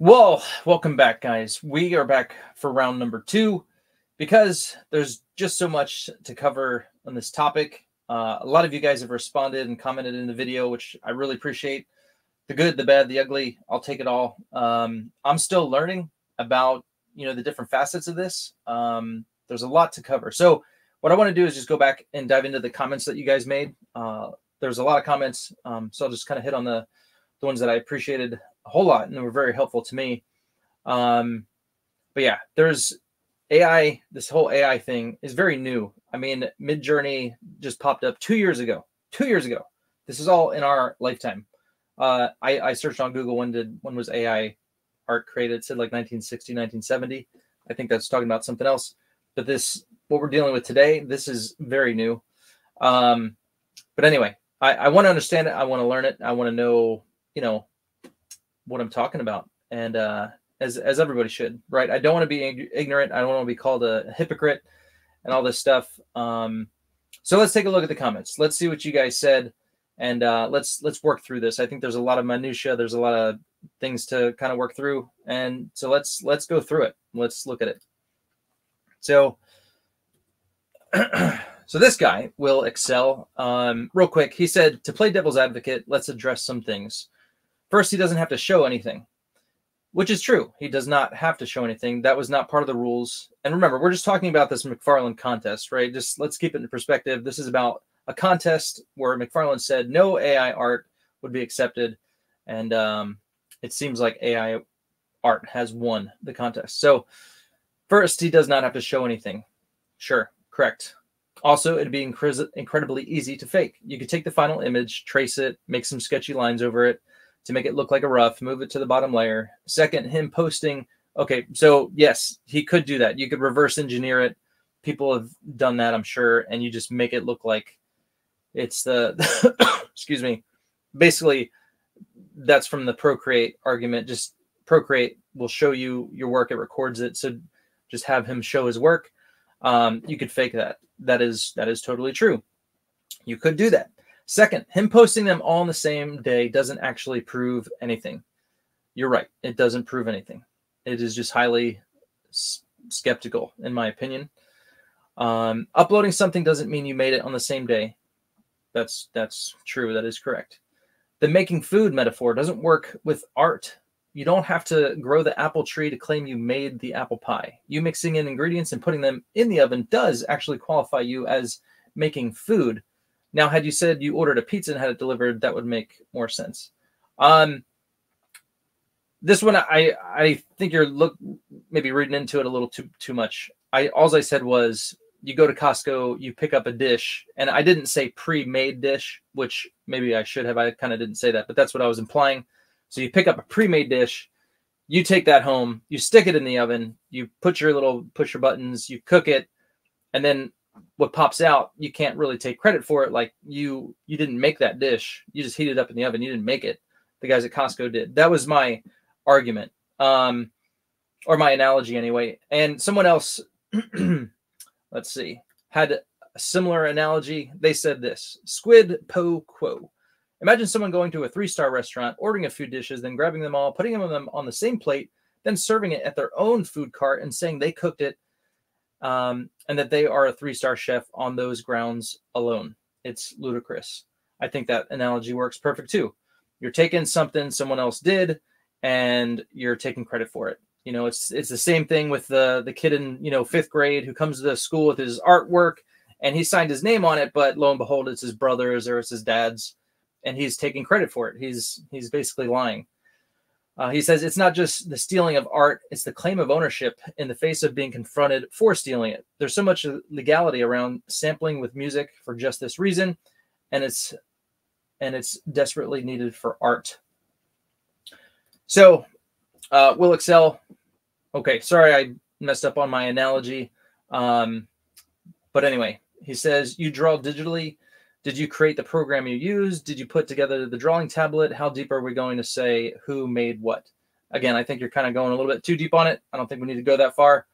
Well, welcome back, guys. We are back for round number two because there's just so much to cover on this topic. A lot of you guys have responded and commented in the video, which I really appreciate. The good, the bad, the ugly, I'll take it all. I'm still learning about, the different facets of this. There's a lot to cover. So what I want to do is just go back and dive into the comments that you guys made. There's a lot of comments, so I'll just kind of hit on the ones that I appreciated a whole lot and they were very helpful to me. But yeah, there's AI. This whole AI thing is very new. I mean, Midjourney just popped up 2 years ago. 2 years ago. This is all in our lifetime. I searched on Google when was AI art created. It said like 1960, 1970. I think that's talking about something else. But this, what we're dealing with today, this is very new. But anyway, I want to understand it. I want to learn it. I want to know, what I'm talking about. And as everybody should, right? I don't want to be ignorant. I don't want to be called a hypocrite and all this stuff. So let's take a look at the comments. Let's see what you guys said. And let's work through this. I think there's a lot of minutia. There's a lot of things to kind of work through. And so let's go through it. Let's look at it. So, so this guy will excel. Real quick, he said, to play devil's advocate, let's address some things. First, he doesn't have to show anything, which is true. He does not have to show anything. That was not part of the rules. And remember, we're just talking about this McFarlane contest, right? Just let's keep it in perspective. This is about a contest where McFarlane said no AI art would be accepted. And it seems like AI art has won the contest. So first, he does not have to show anything. Sure, correct. Also, it'd be incredibly easy to fake. You could take the final image, trace it, make some sketchy lines over it, to make it look like a rough, move it to the bottom layer. Second, him posting. Okay, so yes, he could do that. You could reverse engineer it. People have done that, I'm sure. And you just make it look like it's the, excuse me. Basically, that's from the Procreate argument. Just Procreate will show you your work. It records it. So just have him show his work. You could fake that. That is totally true. You could do that. Second, him posting them all on the same day doesn't actually prove anything. You're right. It doesn't prove anything. It is just highly skeptical, in my opinion. Uploading something doesn't mean you made it on the same day. That's true. That is correct. The making food metaphor doesn't work with art. You don't have to grow the apple tree to claim you made the apple pie. You mixing in ingredients and putting them in the oven does actually qualify you as making food. Now, had you said you ordered a pizza and had it delivered, that would make more sense. This one, I think you're maybe reading into it a little too much. All I said was you go to Costco, you pick up a dish, and I didn't say pre-made dish, which maybe I should have. I kind of didn't say that, but that's what I was implying. So you pick up a pre-made dish, you take that home, you stick it in the oven, you put your little pusher buttons, you cook it, and then what pops out, you can't really take credit for it. Like you didn't make that dish. You just heated it up in the oven. You didn't make it. The guys at Costco did. That was my argument, or my analogy anyway. And someone else, let's see, had a similar analogy. They said this: squid po quo. Imagine someone going to a 3-star restaurant, ordering a few dishes, then grabbing them all, putting them on the same plate, then serving it at their own food cart and saying they cooked it. And that they are a 3-star chef on those grounds alone. It's ludicrous. I think that analogy works perfect too. You're taking something someone else did and you're taking credit for it. It's the same thing with the kid in, 5th grade who comes to the school with his artwork and he signed his name on it, but lo and behold, it's his brother's or it's his dad's and he's taking credit for it. He's basically lying. He says, it's not just the stealing of art, it's the claim of ownership in the face of being confronted for stealing it. There's so much legality around sampling with music for just this reason, and it's desperately needed for art. So, Will Excel. Okay, sorry I messed up on my analogy. But anyway, he says, you draw digitally. Did you create the program you used? Did you put together the drawing tablet? How deep are we going to say who made what? Again, I think you're kind of going a little bit too deep on it. I don't think we need to go that far.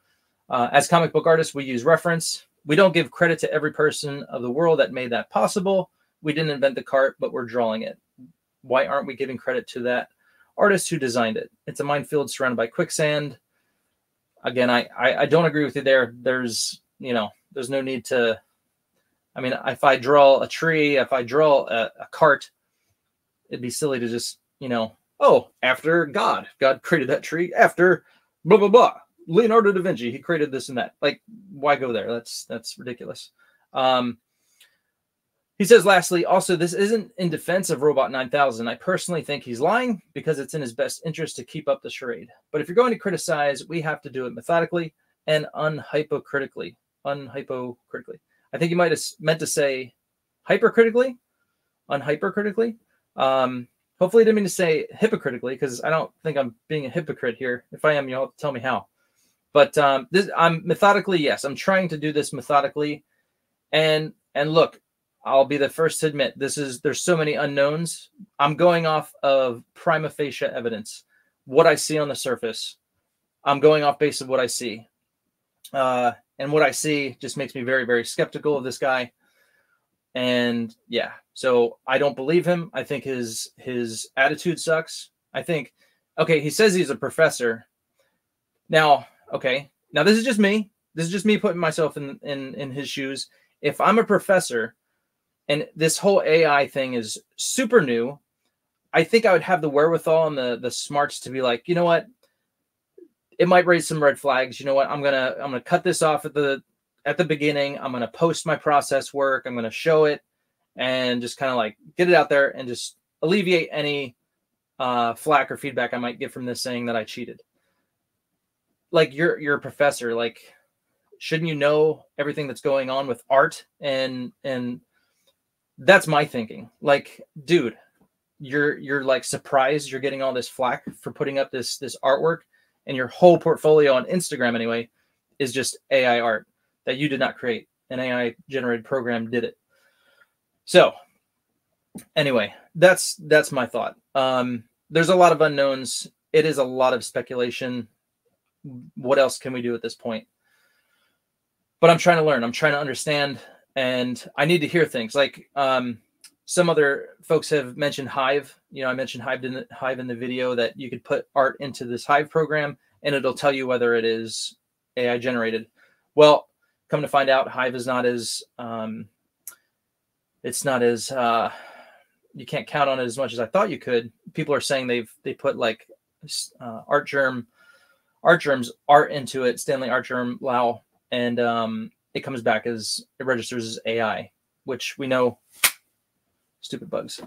As comic book artists, we use reference. We don't give credit to every person of the world that made that possible. We didn't invent the cart, but we're drawing it. Why aren't we giving credit to that artist who designed it. It's a minefield surrounded by quicksand. Again, I don't agree with you there. There's, you know, there's no need to, I mean, if I draw a tree, if I draw a cart, it'd be silly to just, you know, oh, after God, God created that tree after blah, blah, blah. Leonardo da Vinci, he created this and that. Like, why go there? That's ridiculous. He says, lastly, also, this isn't in defense of Robot 9000. I personally think he's lying because it's in his best interest to keep up the charade. But if you're going to criticize, we have to do it methodically and unhypocritically. Unhypocritically. I think you might have meant to say hypercritically, unhypercritically. Hopefully I didn't mean to say hypocritically, because I don't think I'm being a hypocrite here. If I am, you'll have to tell me how. But I'm methodically, yes. I'm trying to do this methodically. And look, I'll be the first to admit there's so many unknowns. I'm going off of prima facie evidence, what I see on the surface. I'm going off base of what I see. And what I see just makes me very, very skeptical of this guy. And yeah, so I don't believe him. I think his attitude sucks. I think, okay, he says he's a professor. Now, okay, now this is just me. This is just me putting myself in his shoes. If I'm a professor, and this whole AI thing is super new, I think I would have the wherewithal and the smarts to be like, you know what? It might raise some red flags. You know what? I'm gonna cut this off at the beginning. I'm gonna post my process work. I'm gonna show it and just kind of like get it out there and just alleviate any flack or feedback I might get from this saying that I cheated. Like you're a professor. Like, shouldn't you know everything that's going on with art and that's my thinking. Like, dude, you're like surprised you're getting all this flack for putting up this artwork, and your whole portfolio on Instagram anyway is just AI art that you did not create. An AI generated program did it. So anyway, that's my thought. There's a lot of unknowns. It is a lot of speculation. What else can we do at this point? But I'm trying to learn. I'm trying to understand. And I need to hear things like some other folks have mentioned Hive. You know, I mentioned Hive in the video, that you could put art into this Hive program and it'll tell you whether it is AI generated. Well, come to find out, Hive is not as it's not as you can't count on it as much as I thought you could. People are saying they put like Artgerm's art into it, Stanley Artgerm Lau, and it comes back as, it registers as AI, which we know, stupid bugs.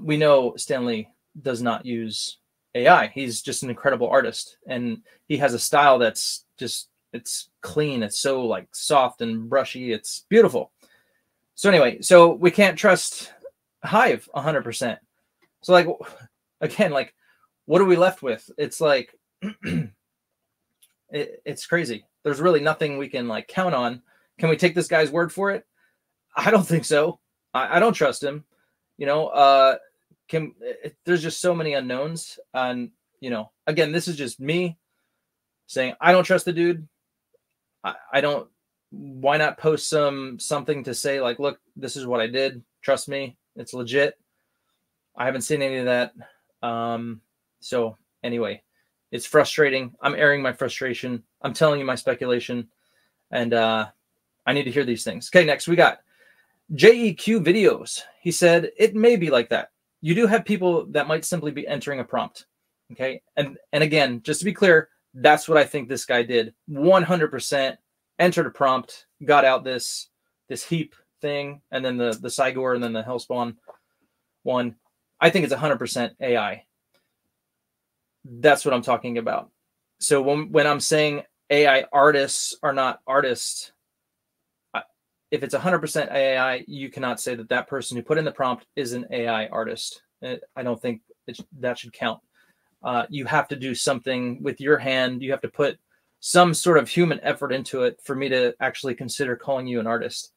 We know Stanley does not use AI. He's just an incredible artist. And he has a style that's just, it's clean. It's so like soft and brushy. It's beautiful. So anyway, so we can't trust Hive 100%. So like, again, like, what are we left with? It's like, it's crazy. There's really nothing we can like count on. Can we take this guy's word for it? I don't think so. I don't trust him. You know, there's just so many unknowns. And, you know, again, this is just me saying, I don't trust the dude. I don't, why not post something to say like, look, this is what I did. Trust me. It's legit. I haven't seen any of that. So anyway, it's frustrating. I'm airing my frustration. I'm telling you my speculation. And, I need to hear these things. Okay, next we got JEQ Videos. He said, it may be like that. You do have people that might simply be entering a prompt. Okay, and again, just to be clear, that's what I think this guy did. 100% entered a prompt, got out this heap thing, and then the Cygor, and then the Hellspawn one. I think it's 100% AI. That's what I'm talking about. So when I'm saying AI artists are not artists, if it's 100% AI, you cannot say that that person who put in the prompt is an AI artist. I don't think that should count. You have to do something with your hand. You have to put some sort of human effort into it for me to actually consider calling you an artist.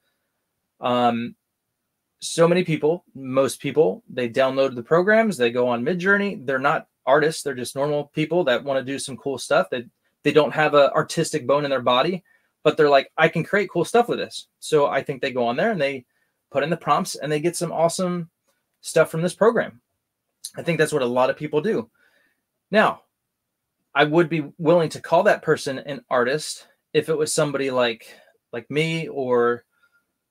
So many people, most people, they download the programs. They go on Midjourney. They're not artists. They're just normal people that want to do some cool stuff. They don't have an artistic bone in their body. But they're like, I can create cool stuff with this. So I think they go on there and they put in the prompts and they get some awesome stuff from this program. I think that's what a lot of people do. Now, I would be willing to call that person an artist if it was somebody like me or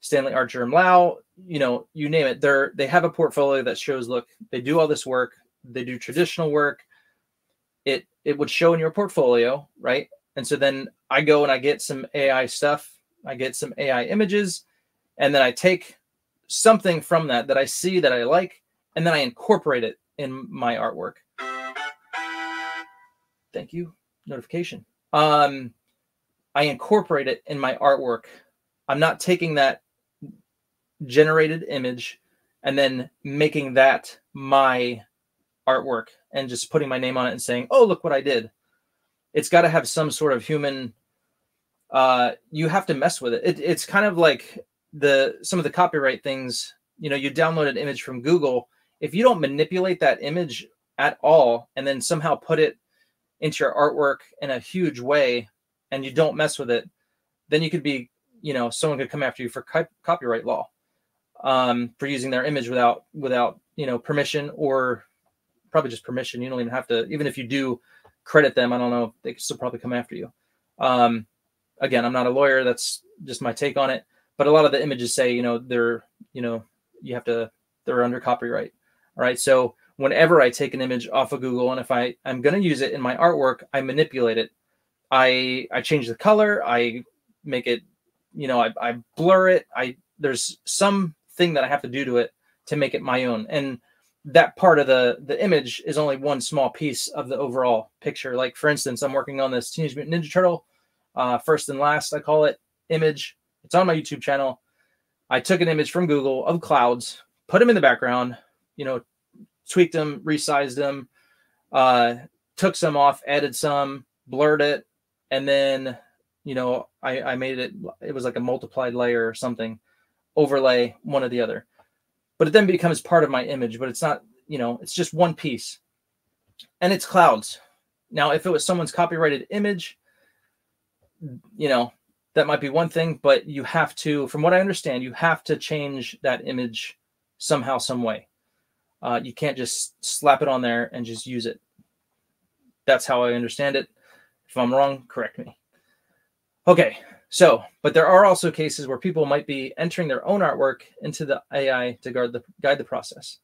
Stanley Artgerm Lau, you know, you name it. They have a portfolio that shows, look, they do all this work. They do traditional work. It would show in your portfolio, right? And so then I go and I get some AI stuff. I get some AI images, and then I take something from that I see that I like, and then I incorporate it in my artwork. Thank you. Notification. I incorporate it in my artwork. I'm not taking that generated image and then making that my artwork and just putting my name on it and saying, oh, look what I did. It's got to have some sort of human, you have to mess with it. It's kind of like some of the copyright things, you know, you download an image from Google. If you don't manipulate that image at all and then somehow put it into your artwork in a huge way and you don't mess with it, then you could be, you know, someone could come after you for copyright law for using their image without, you know, permission, or probably just permission. You don't even have to, even if you do credit them, I don't know, they could still probably come after you. Again, I'm not a lawyer. That's just my take on it. But a lot of the images say, you know, they're under copyright. All right. So whenever I take an image off of Google, and if I'm going to use it in my artwork, I manipulate it. I change the color. I make it, you know, I blur it. There's something that I have to do to it to make it my own. And that part of the image is only one small piece of the overall picture. Like, for instance, I'm working on this Teenage Mutant Ninja Turtle, first and last, I call it, image. It's on my YouTube channel. I took an image from Google of clouds, put them in the background, you know, tweaked them, resized them, took some off, added some, blurred it. And then, you know, I made it, it was like a multiplied layer or something, overlay one or the other, but it then becomes part of my image, but it's not, you know, it's just one piece, and it's clouds. Now, if it was someone's copyrighted image, you know, that might be one thing, but you have to, from what I understand, you have to change that image somehow, some way. You can't just slap it on there and just use it. That's how I understand it. If I'm wrong, correct me. Okay, so, but there are also cases where people might be entering their own artwork into the AI to guide the process.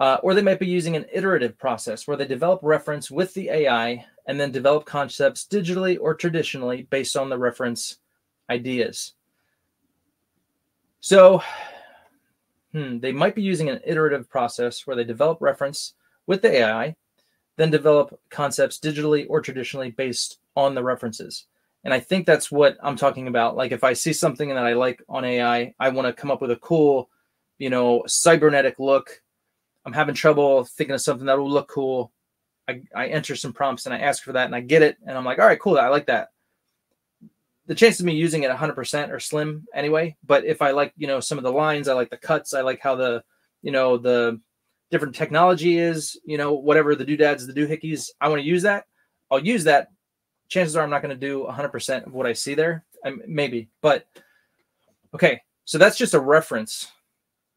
Or they might be using an iterative process where they develop reference with the AI and then develop concepts digitally or traditionally based on the reference ideas. So, they might be using an iterative process where they develop reference with the AI, then develop concepts digitally or traditionally based on the references. And I think that's what I'm talking about. Like, if I see something that I like on AI, I want to come up with a cool, you know, cybernetic look. I'm having trouble thinking of something that will look cool. I enter some prompts and I ask for that and I get it. And I'm like, all right, cool. I like that. The chances of me using it 100% are slim anyway. But if I like, you know, some of the lines, I like the cuts, I like how the, you know, the different technology is, you know, whatever the doodads, the doohickeys, I want to use that. I'll use that. Chances are I'm not going to do 100% of what I see there. Maybe, but okay. So that's just a reference.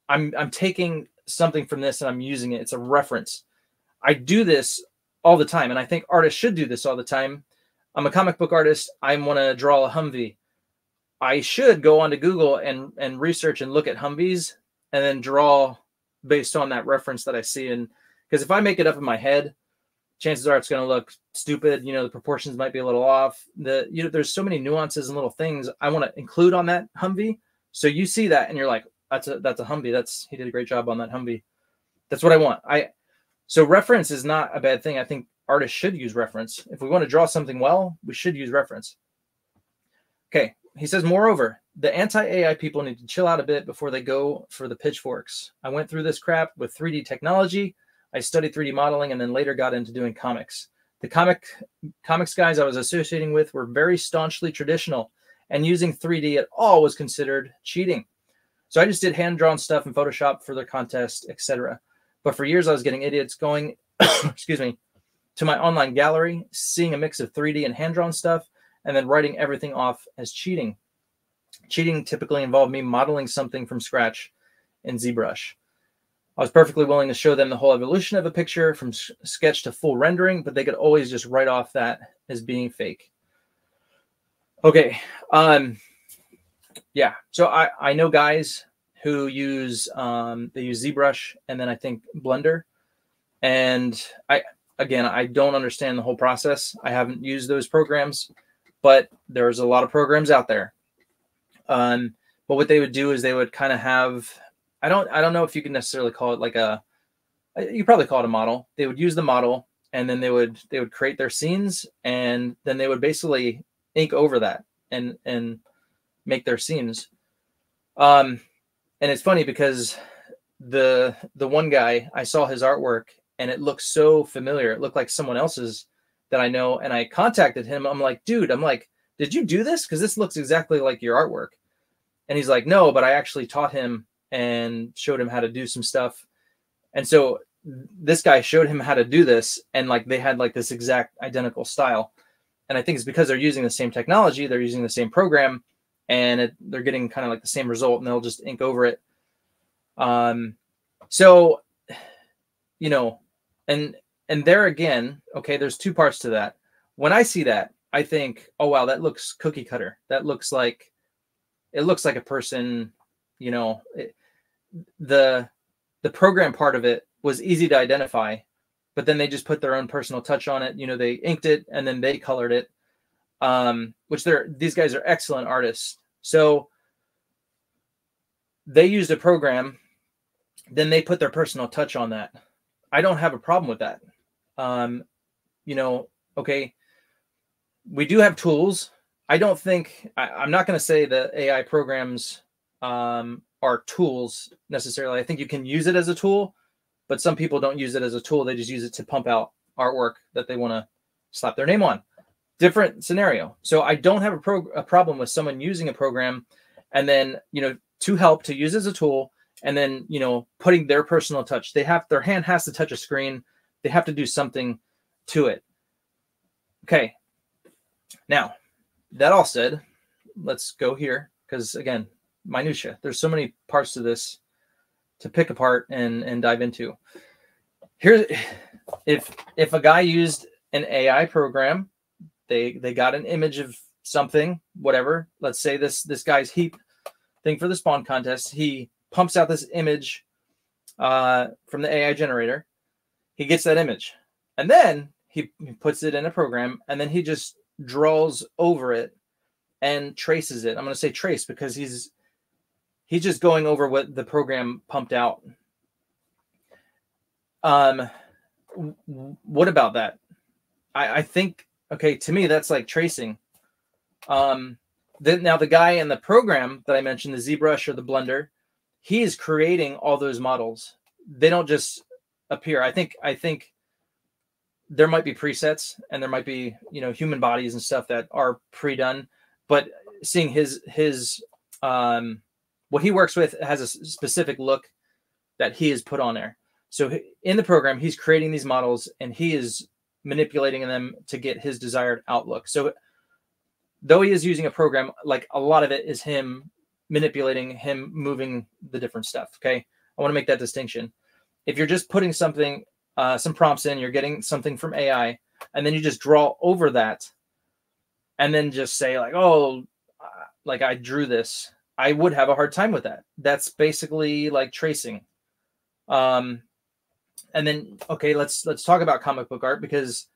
I'm taking something from this and I'm using it. It's a reference. I do this all the time. And I think artists should do this all the time. I'm a comic book artist. I want to draw a Humvee. I should go onto Google and research and look at Humvees and then draw based on that reference that I see. And because if I make it up in my head, chances are it's going to look stupid. You know, the proportions might be a little off. You know, there's so many nuances and little things I want to include on that Humvee. So you see that and you're like, that's a Humvee. He did a great job on that Humvee. That's what I want. So reference is not a bad thing. I think artists should use reference. If we want to draw something well, we should use reference. Okay. He says, moreover, the anti-AI people need to chill out a bit before they go for the pitchforks. I went through this crap with 3D technology. I studied 3D modeling and then later got into doing comics. The comics guys I was associating with were very staunchly traditional, and using 3D at all was considered cheating. So I just did hand-drawn stuff in Photoshop for their contest, etc. But for years, I was getting idiots going, excuse me, to my online gallery, seeing a mix of 3D and hand-drawn stuff, and then writing everything off as cheating. Cheating typically involved me modeling something from scratch in ZBrush. I was perfectly willing to show them the whole evolution of a picture from sketch to full rendering, but they could always just write off that as being fake. Okay. Yeah. So I know guys who use, they use ZBrush and then I think Blender. And again, I don't understand the whole process. I haven't used those programs, but there's a lot of programs out there. But what they would do is they would kind of have, I don't know if you can necessarily call it like a, you probably call it a model. They would use the model and then they would create their scenes and then they would basically ink over that and make their scenes. And it's funny because the one guy, I saw his artwork and it looked so familiar. It looked like someone else's that I know. And I contacted him. I'm like, dude, did you do this? 'Cause this looks exactly like your artwork. And he's like, no, but I actually taught him and showed him how to do some stuff. And so this guy showed him how to do this. And like, they had like this exact identical style. And I think it's because they're using the same technology, they're using the same program, and they're getting kind of like the same result, and they'll just ink over it. So, you know, and there again, okay, there's two parts to that. When I see that, I think, oh, wow, that looks cookie cutter. That looks like, it looks like a person, you know, the program part of it was easy to identify, but then they just put their own personal touch on it. You know, they inked it and then they colored it, which these guys are excellent artists. So they used a program, then they put their personal touch on that. I don't have a problem with that. You know, okay, we do have tools. I don't think, I'm not going to say that AI programs are tools necessarily. I think you can use it as a tool, but some people don't use it as a tool. They just use it to pump out artwork that they want to slap their name on. Different scenario. So I don't have a problem with someone using a program and then, you know, to use as a tool and then, you know, putting their personal touch. Their hand has to touch a screen. They have to do something to it. Okay. Now, that all said, let's go here because, again, minutia. There's so many parts to this to pick apart and dive into. Here, if a guy used an AI program, they got an image of something, whatever. Let's say this guy's heap thing for the spawn contest. He pumps out this image from the AI generator. He gets that image, and then he puts it in a program, and then he just draws over it and traces it. I'm going to say trace because he's just going over what the program pumped out. What about that? I think, okay, to me, that's like tracing. Now the guy in the program that I mentioned, the ZBrush or the Blender, he is creating all those models. They don't just appear. I think there might be presets and there might be, you know, human bodies and stuff that are pre-done, but seeing his what he works with has a specific look that he has put on there. So in the program, he's creating these models and he is manipulating them to get his desired outlook. So though he is using a program, like a lot of it is him manipulating, him moving the different stuff. Okay. I want to make that distinction. If you're just putting something, some prompts in, you're getting something from AI and then you just draw over that and then just say like, oh, like I drew this. I would have a hard time with that. That's basically like tracing. And then, okay, let's talk about comic book art because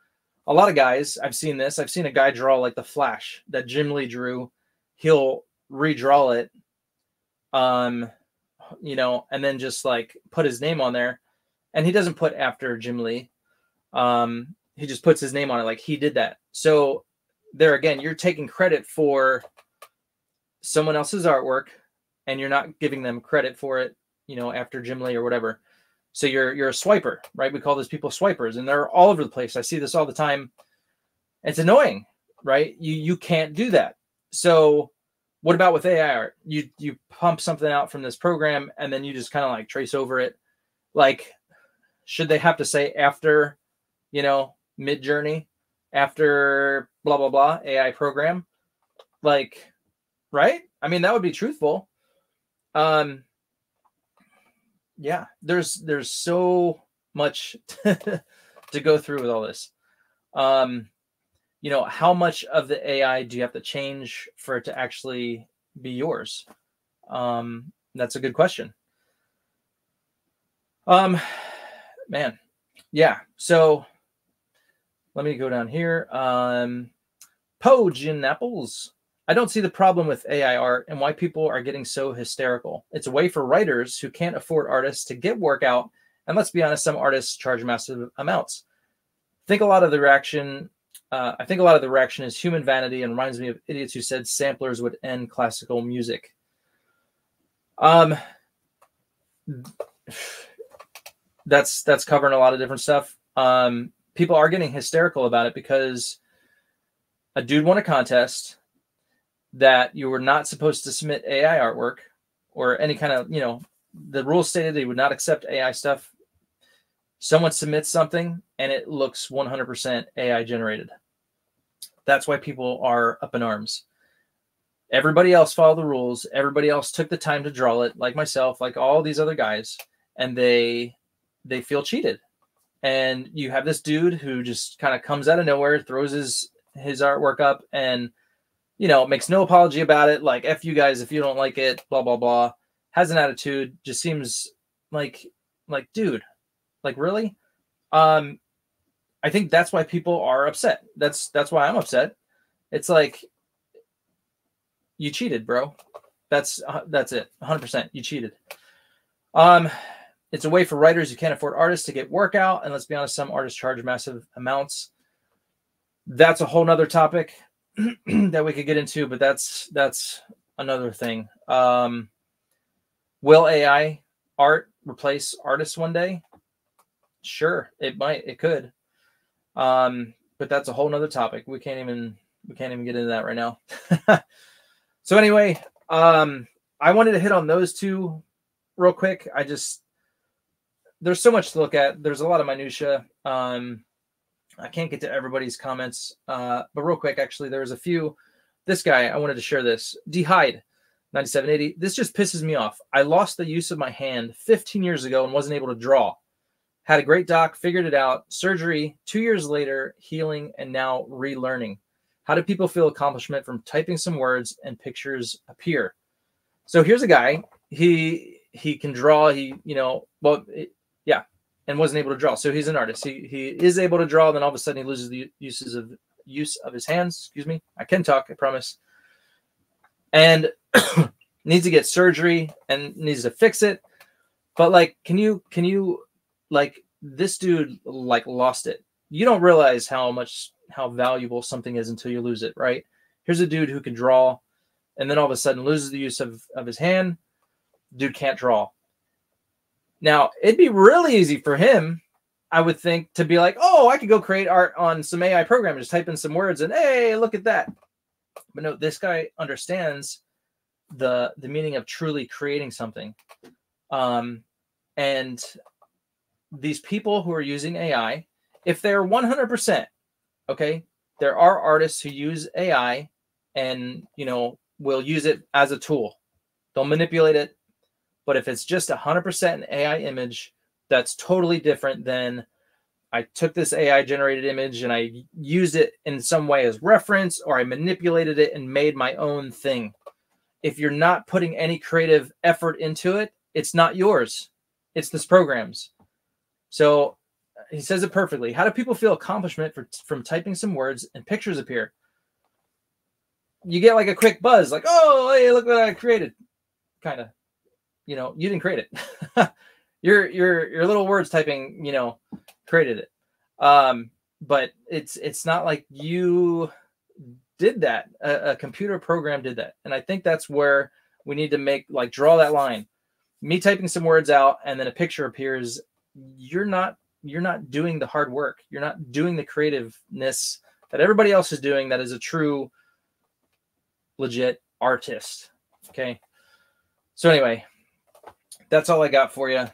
a lot of guys, I've seen this. I've seen a guy draw like the Flash that Jim Lee drew. He'll redraw it, you know, and then just like put his name on there. And he doesn't put after Jim Lee. He just puts his name on it. Like he did that. So there again, you're taking credit for someone else's artwork and you're not giving them credit for it, you know, after Jim Lee or whatever. So you're a swiper, right? We call those people swipers and they're all over the place. I see this all the time. It's annoying, right? You can't do that. So what about with AI art? You pump something out from this program and then you just kind of like trace over it. Like, should they have to say after, you know, Midjourney, after blah, blah, blah, AI program? Like, right? I mean, that would be truthful. yeah, there's so much to go through with all this. You know, how much of the AI do you have to change for it to actually be yours? That's a good question. Man, yeah. So let me go down here. Poge in Naples. I don't see the problem with AI art and why people are getting so hysterical. It's a way for writers who can't afford artists to get work out. And let's be honest, some artists charge massive amounts. I think a lot of the reaction is human vanity and reminds me of idiots who said samplers would end classical music. That's covering a lot of different stuff. People are getting hysterical about it because a dude won a contest that you were not supposed to submit AI artwork or any kind of, you know, the rules stated they would not accept AI stuff. Someone submits something and it looks 100% AI generated. That's why people are up in arms. Everybody else followed the rules. Everybody else took the time to draw it, like myself, like all these other guys, and they feel cheated. And you have this dude who just kind of comes out of nowhere, throws his artwork up and, you know, makes no apology about it. Like, F you guys, if you don't like it, blah, blah, blah. Has an attitude, just seems like, dude, like really? I think that's why people are upset. That's why I'm upset. It's like, you cheated, bro. That's it. 100%. You cheated. It's a way for writers who can't afford artists to get work out. And let's be honest, some artists charge massive amounts. That's a whole nother topic that we could get into, but that's another thing. Will AI art replace artists one day? Sure, it might, it could. But that's a whole nother topic. We can't even get into that right now. So anyway, I wanted to hit on those two real quick. There's so much to look at. There's a lot of minutia. I can't get to everybody's comments, but real quick, actually, there was a few. This guy, I wanted to share this. D Hyde, 9780. This just pisses me off. I lost the use of my hand 15 years ago and wasn't able to draw. Had a great doc, figured it out. Surgery, 2 years later, healing, and now relearning. How do people feel accomplishment from typing some words and pictures appear? So here's a guy. He can draw. And wasn't able to draw. So he's an artist. He is able to draw. Then all of a sudden he loses the use of his hands. Excuse me. I can talk, I promise. And needs to get surgery and needs to fix it. But like, can you like this dude like lost it? You don't realize how valuable something is until you lose it, right? Here's a dude who can draw and then all of a sudden loses the use of his hand. Dude can't draw. Now, it'd be really easy for him, I would think, to be like, oh, I could go create art on some AI program, just type in some words and, hey, look at that. But no, this guy understands the meaning of truly creating something. And these people who are using AI, if they're 100%, okay, there are artists who use AI and, you know, will use it as a tool. They'll manipulate it. But if it's just 100% an AI image, that's totally different than I took this AI generated image and I used it in some way as reference, or I manipulated it and made my own thing. If you're not putting any creative effort into it, it's not yours. It's this program's. So he says it perfectly. How do people feel accomplishment from typing some words and pictures appear? You get like a quick buzz, like, oh, hey, look what I created, kind of. You know, you didn't create it. your little words typing, you know, created it. But it's not like you did that. A computer program did that. And I think that's where we need to draw that line. Me typing some words out and then a picture appears. You're not doing the hard work. You're not doing the creativeness that everybody else is doing. That is a true, legit artist. Okay. So anyway, that's all I got for you.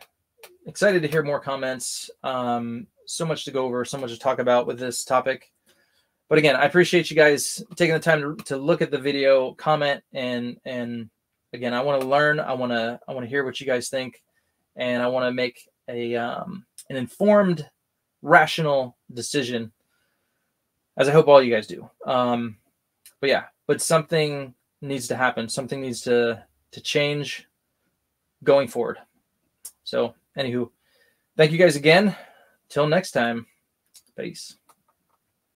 Excited to hear more comments. So much to go over, so much to talk about with this topic. But again, I appreciate you guys taking the time to look at the video, comment, and again, I want to learn. I want to hear what you guys think. and I want to make a an informed, rational decision, as I hope all you guys do. But yeah, but something needs to happen. Something needs to change going forward. So anywho, thank you guys again. Till next time. Peace.